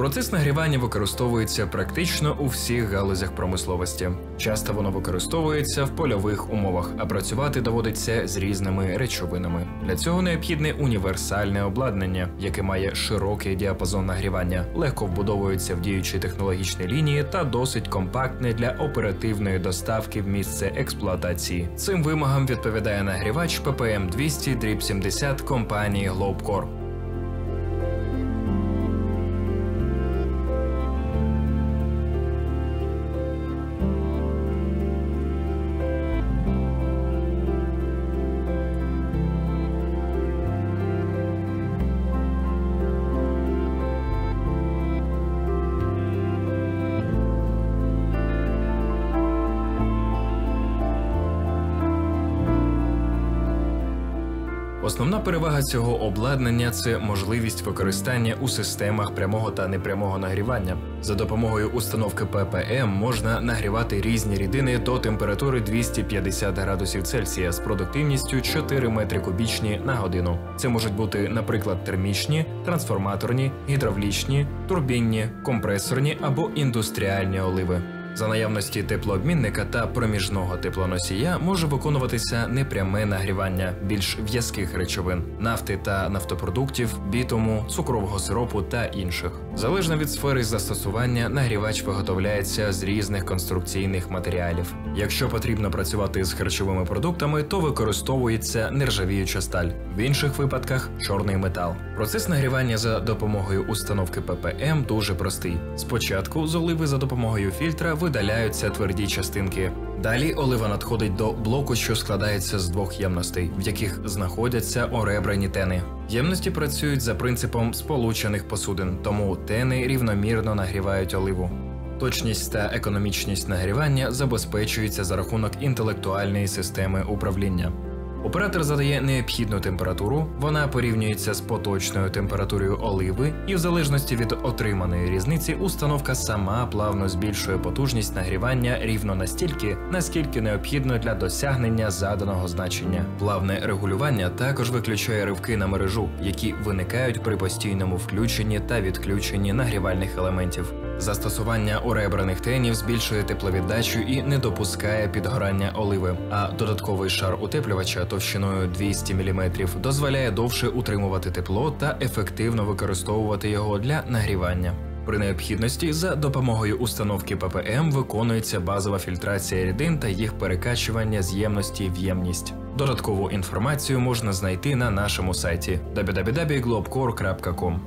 Процес нагрівання використовується практично у всіх галузях промисловості. Часто воно використовується в польових умовах, а працювати доводиться з різними речовинами. Для цього необхідне універсальне обладнання, яке має широкий діапазон нагрівання, легко вбудовується в діючі технологічні лінії та досить компактне для оперативної доставки в місце експлуатації. Цим вимогам відповідає нагрівач ППМ-200/70 компанії GlobeCore. Основна перевага цього обладнання – це можливість використання у системах прямого та непрямого нагрівання. За допомогою установки ППМ можна нагрівати різні рідини до температури 250 градусів Цельсія з продуктивністю 4 метри кубічні на годину. Це можуть бути, наприклад, термічні, трансформаторні, гідравлічні, турбінні, компресорні або індустріальні оливи. За наявності теплообмінника та проміжного теплоносія може виконуватися непряме нагрівання більш в'язких речовин – нафти та нафтопродуктів, бітуму, цукрового сиропу та інших. Залежно від сфери застосування, нагрівач виготовляється з різних конструкційних матеріалів. Якщо потрібно працювати з харчовими продуктами, то використовується нержавіюча сталь, в інших випадках – чорний метал. Процес нагрівання за допомогою установки ППМ дуже простий. Спочатку з оливи за допомогою фільтра видаляються тверді частинки. Далі олива надходить до блоку, що складається з двох ємностей, в яких знаходяться оребрані тени. Ємності працюють за принципом сполучених посудин, тому тени рівномірно нагрівають оливу. Точність та економічність нагрівання забезпечується за рахунок інтелектуальної системи управління. Оператор задає необхідну температуру, вона порівнюється з поточною температурою оливи, і в залежності від отриманої різниці установка сама плавно збільшує потужність нагрівання рівно настільки, наскільки необхідно для досягнення заданого значення. Плавне регулювання також виключає ривки на мережу, які виникають при постійному включенні та відключенні нагрівальних елементів. Застосування оребраних тенів збільшує тепловіддачу і не допускає підгорання оливи, а додатковий шар утеплювача товщиною 200 мм дозволяє довше утримувати тепло та ефективно використовувати його для нагрівання. При необхідності за допомогою установки ППМ виконується базова фільтрація рідин та їх перекачування з ємності в ємність. Додаткову інформацію можна знайти на нашому сайті www.globecore.com.